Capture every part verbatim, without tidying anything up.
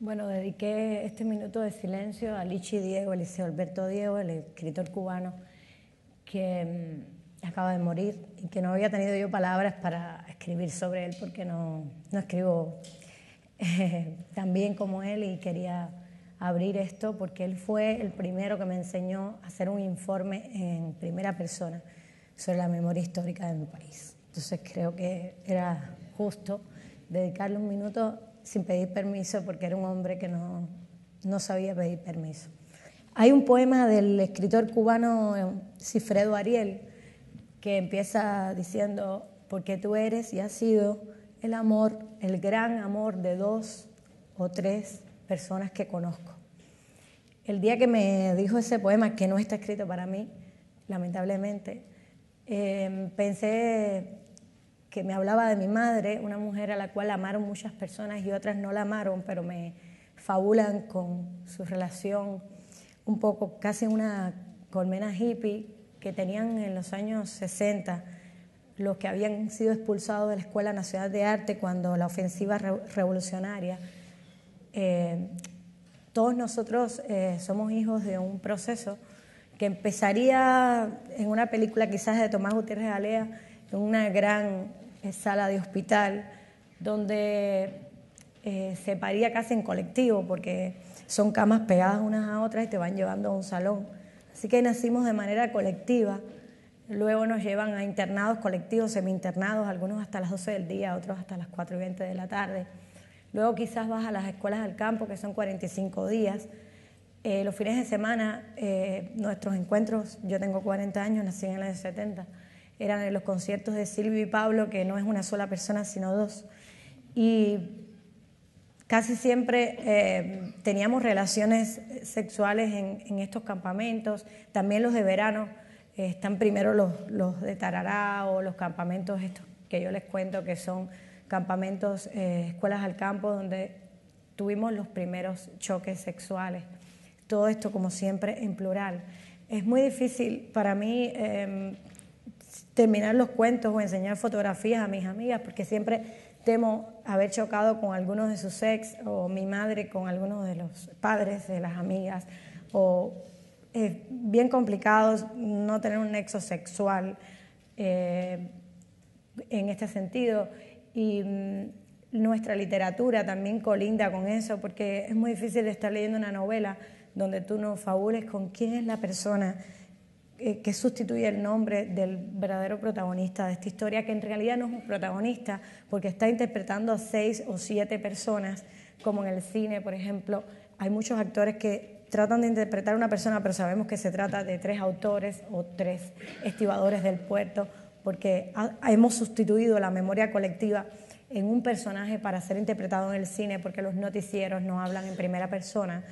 Bueno, dediqué este minuto de silencio a Lichi Diego, Eliseo Alberto Diego, el escritor cubano que acaba de morir y que no había tenido yo palabras para escribir sobre él porque no, no escribo eh, tan bien como él, y quería abrir esto porque él fue el primero que me enseñó a hacer un informe en primera persona sobre la memoria histórica de mi país. Entonces creo que era justo dedicarle un minuto sin pedir permiso, porque era un hombre que no, no sabía pedir permiso. Hay un poema del escritor cubano Sifredo Ariel que empieza diciendo: porque tú eres y has sido el amor, el gran amor de dos o tres personas que conozco. El día que me dijo ese poema, que no está escrito para mí, lamentablemente, eh, pensé que me hablaba de mi madre, una mujer a la cual amaron muchas personas y otras no la amaron, pero me fabulan con su relación un poco, casi una colmena hippie que tenían en los años sesenta los que habían sido expulsados de la Escuela Nacional de Arte cuando la ofensiva revolucionaria. Eh, todos nosotros eh, somos hijos de un proceso que empezaría en una película quizás de Tomás Gutiérrez Alea, en una gran sala de hospital donde eh, se paría casi en colectivo porque son camas pegadas unas a otras y te van llevando a un salón. Así que nacimos de manera colectiva, luego nos llevan a internados colectivos, semi-internados, algunos hasta las doce del día, otros hasta las cuatro y veinte de la tarde. Luego quizás vas a las escuelas al campo, que son cuarenta y cinco días. Eh, los fines de semana, eh, nuestros encuentros, yo tengo cuarenta años, nací en el año setenta, eran en los conciertos de Silvio y Pablo, que no es una sola persona, sino dos. Y casi siempre eh, teníamos relaciones sexuales en, en estos campamentos. También los de verano, eh, están primero los, los de Tarará o los campamentos estos que yo les cuento, que son campamentos, eh, escuelas al campo, donde tuvimos los primeros choques sexuales. Todo esto, como siempre, en plural. Es muy difícil para mí Eh, terminar los cuentos o enseñar fotografías a mis amigas, porque siempre temo haber chocado con algunos de sus ex, o mi madre con algunos de los padres de las amigas, o eh, bien complicados no tener un nexo sexual eh, en este sentido. Y mm, nuestra literatura también colinda con eso, porque es muy difícil estar leyendo una novela donde tú no fabules con quién es la persona que sustituye el nombre del verdadero protagonista de esta historia, que en realidad no es un protagonista porque está interpretando a seis o siete personas, como en el cine, por ejemplo. Hay muchos actores que tratan de interpretar a una persona, pero sabemos que se trata de tres autores o tres estibadores del puerto, porque hemos sustituido la memoria colectiva en un personaje para ser interpretado en el cine, porque los noticieros no hablan en primera persona.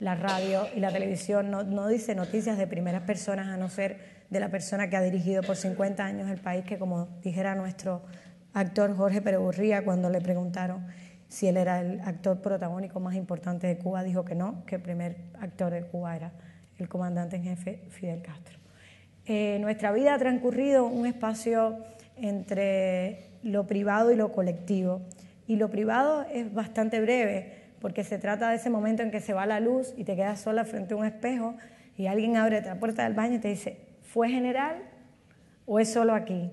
La radio y la televisión no, no dice noticias de primeras personas, a no ser de la persona que ha dirigido por cincuenta años el país, que, como dijera nuestro actor Jorge Pereburría cuando le preguntaron si él era el actor protagónico más importante de Cuba, dijo que no, que el primer actor de Cuba era el comandante en jefe Fidel Castro. Eh, nuestra vida ha transcurrido un espacio entre lo privado y lo colectivo, y lo privado es bastante breve, porque se trata de ese momento en que se va la luz y te quedas sola frente a un espejo y alguien abre la puerta del baño y te dice: ¿fue general o es solo aquí?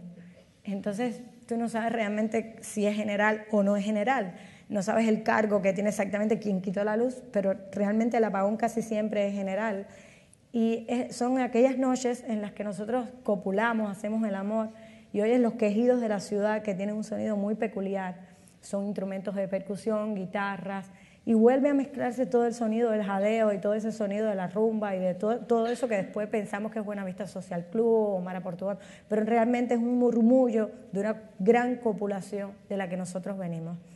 Entonces tú no sabes realmente si es general o no es general, no sabes el cargo que tiene exactamente quien quitó la luz, pero realmente el apagón casi siempre es general. Y son aquellas noches en las que nosotros copulamos, hacemos el amor y oyes los quejidos de la ciudad, que tienen un sonido muy peculiar, son instrumentos de percusión, guitarras, y vuelve a mezclarse todo el sonido del jadeo y todo ese sonido de la rumba y de todo, todo eso que después pensamos que es Buena Vista Social Club o Mara Portugal, pero realmente es un murmullo de una gran copulación de la que nosotros venimos.